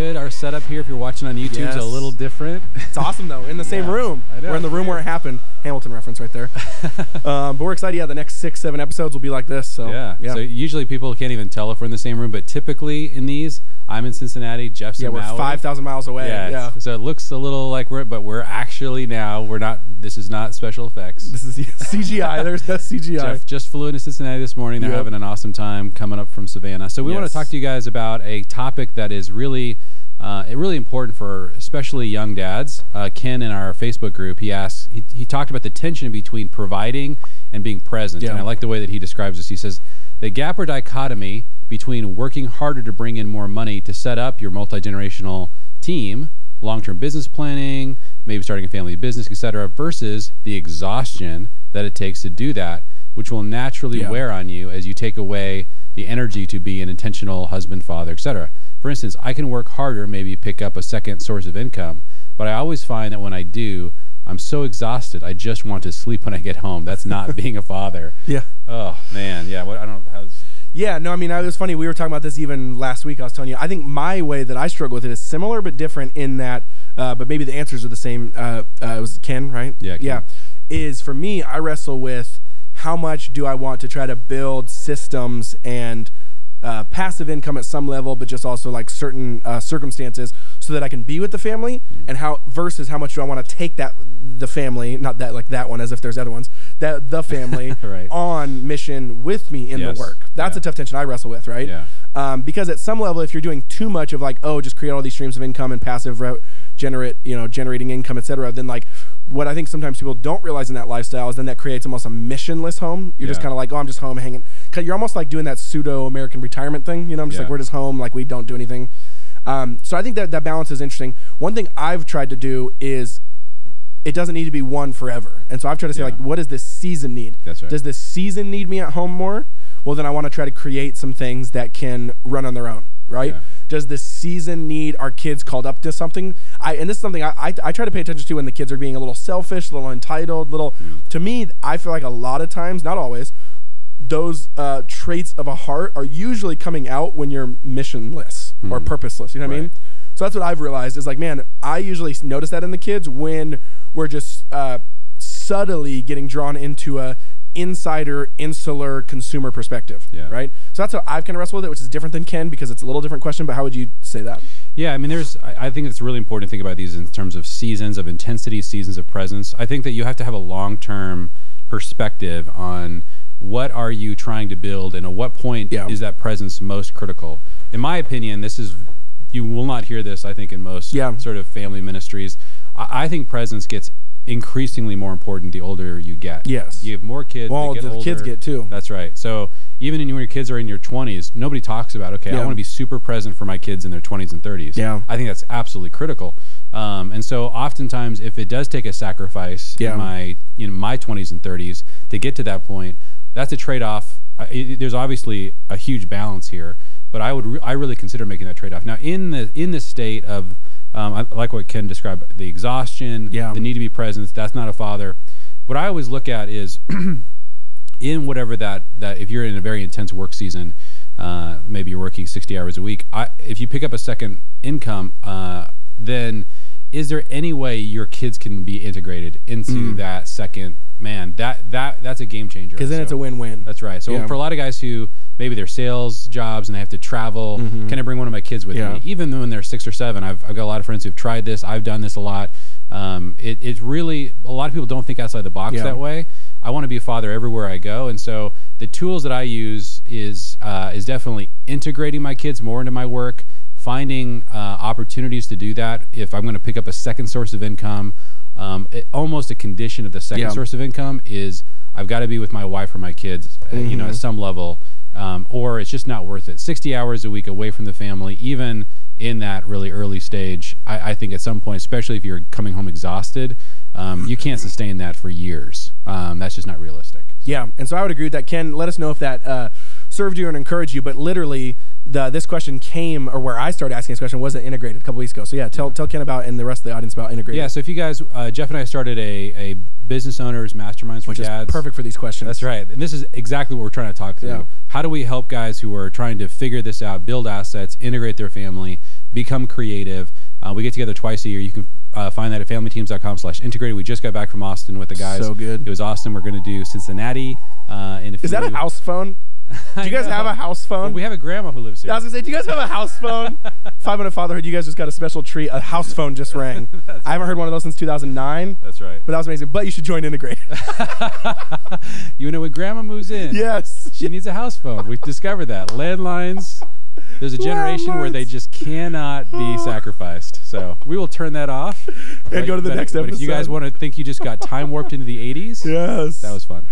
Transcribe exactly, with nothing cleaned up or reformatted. hood. Our setup here, if you're watching on YouTube, yes. is a little different. It's awesome, though. In the same yeah. room. I know. We're in the room where it happened. Hamilton reference right there. um, but we're excited. Yeah, the next six, seven episodes will be like this. So yeah. yeah. So usually people can't even tell if we're in the same room, but typically in these, I'm in Cincinnati. Jeff's yeah, in Maui. Yeah, we're five thousand miles away. Yeah, yeah. So it looks a little like we're, but we're actually now, we're not, this is not special effects. This is C G I. There's that C G I. Jeff just flew into Cincinnati this morning. They're yep. having an awesome time coming up from Savannah. So we yes. want to talk to you guys about a topic that is really, uh, really important for especially young dads. Uh, Ken in our Facebook group, he asks, he, he talked about the tension between providing and being present. Yeah. And I like the way that he describes this. He says, the gap or dichotomy between working harder to bring in more money to set up your multi-generational team, long-term business planning, maybe starting a family business, et cetera, versus the exhaustion that it takes to do that, which will naturally yeah. wear on you as you take away the energy to be an intentional husband, father, et cetera. For instance, I can work harder, maybe pick up a second source of income, but I always find that when I do, I'm so exhausted, I just want to sleep when I get home. That's not being a father. Yeah. Oh, man, yeah. What, I don't know how this... Yeah, no, I mean, it was funny. We were talking about this even last week. I was telling you, I think my way that I struggle with it is similar but different in that, uh, but maybe the answers are the same. Uh, uh, it was Ken, right? Yeah, Ken. Yeah. Is for me, I wrestle with how much do I want to try to build systems and uh, passive income at some level, but just also like certain uh, circumstances so that I can be with the family, and how versus how much do I want to take that the family, not that like that one as if there's other ones, that the family right. on mission with me in yes. the work. That's yeah. a tough tension I wrestle with, right? Yeah. Um, because at some level, if you're doing too much of like, oh, just create all these streams of income and passive re generate, you know, generating income, et cetera, then like what I think sometimes people don't realize in that lifestyle is then that creates almost a missionless home. You're yeah. just kind of like, oh, I'm just home hanging. Cause you're almost like doing that pseudo American retirement thing. You know, I'm just yeah. like, we're just home. Like we don't do anything. Um, so I think that that balance is interesting. One thing I've tried to do is it doesn't need to be one forever. And so I've tried to say yeah. like, what does this season need? That's right. Does this season need me at home more? Well, then I want to try to create some things that can run on their own, right? Yeah. Does this season need our kids called up to something? I And this is something I, I, I try to pay attention to when the kids are being a little selfish, a little entitled, little, mm. to me, I feel like a lot of times, not always, those uh, traits of a heart are usually coming out when you're missionless mm. or purposeless, you know what right. I mean? So that's what I've realized is like, man, I usually notice that in the kids when we're just uh, subtly getting drawn into a insider, insular consumer perspective, yeah. right? So that's how I've kind of wrestled with it, which is different than Ken because it's a little different question, but how would you say that? Yeah, I mean, there's. I think it's really important to think about these in terms of seasons of intensity, seasons of presence. I think that you have to have a long-term perspective on what are you trying to build and at what point yeah. is that presence most critical. In my opinion, this is, you will not hear this, I think, in most yeah. sort of family ministries. I, I think presence gets increasingly more important the older you get. Yes. You have more kids. Well, they get the older. Kids get too. That's right. So even when your kids are in your twenties, nobody talks about, okay, yeah. I want to be super present for my kids in their twenties and thirties. Yeah. I think that's absolutely critical. Um, and so oftentimes if it does take a sacrifice yeah. in my in my twenties and thirties to get to that point, that's a trade-off. There's obviously a huge balance here, but I would re I really consider making that trade-off. Now in the in the state of Um, I like what Ken described, the exhaustion, yeah. the need to be present. That's not a father. What I always look at is in whatever that, that if you're in a very intense work season, uh, maybe you're working sixty hours a week, I, if you pick up a second income, uh, then is there any way your kids can be integrated into mm. that second? Man, that, that, that's a game changer. Because then so, it's a win-win. That's right. So yeah. for a lot of guys who maybe they're sales jobs and they have to travel, mm-hmm. can I bring one of my kids with yeah. me? Even when they're six or seven, I've, I've got a lot of friends who've tried this. I've done this a lot. Um, it, it's really, a lot of people don't think outside the box yeah. that way. I want to be a father everywhere I go. And so the tools that I use is, uh, is definitely integrating my kids more into my work, finding uh, opportunities to do that. If I'm going to pick up a second source of income, Um, it, almost a condition of the second yeah. source of income is I've got to be with my wife or my kids, mm-hmm. you know, at some level, um, or it's just not worth it. sixty hours a week away from the family, even in that really early stage, I, I think at some point, especially if you're coming home exhausted, um, you can't sustain that for years. Um, that's just not realistic. So. Yeah, and so I would agree with that. Ken, let us know if that uh, served you and encouraged you, but literally the this question came, or where I started asking this question, wasn't Integrated a couple weeks ago. So yeah, tell, yeah. tell Ken about and the rest of the audience about Integrated. Yeah, so if you guys, uh, Jeff and I started a, a business owners masterminds for Which dads. Which is perfect for these questions. That's right. And this is exactly what we're trying to talk through. Yeah. How do we help guys who are trying to figure this out, build assets, integrate their family, become creative. Uh, we get together twice a year. You can uh, find that at family teams dot com slash integrate. We just got back from Austin with the guys. So good. It was Austin. We're going to do Cincinnati. Uh, in a few Is that a house phone? Do you guys have a house phone? Well, we have a grandma who lives here. I was going to say, do you guys have a house phone? Five Minute Fatherhood, you guys just got a special treat. A house phone just rang. That's I haven't right. heard one of those since two thousand nine. That's right. But that was amazing. But you should join Integrate. You know, when grandma moves in, yes, she needs a house phone. We've discovered that. Landlines. There's a generation Landlines. where they just cannot be sacrificed. So we will turn that off. And like, go to the but, next but episode. But if you guys want to think you just got time warped into the eighties, yes, that was fun.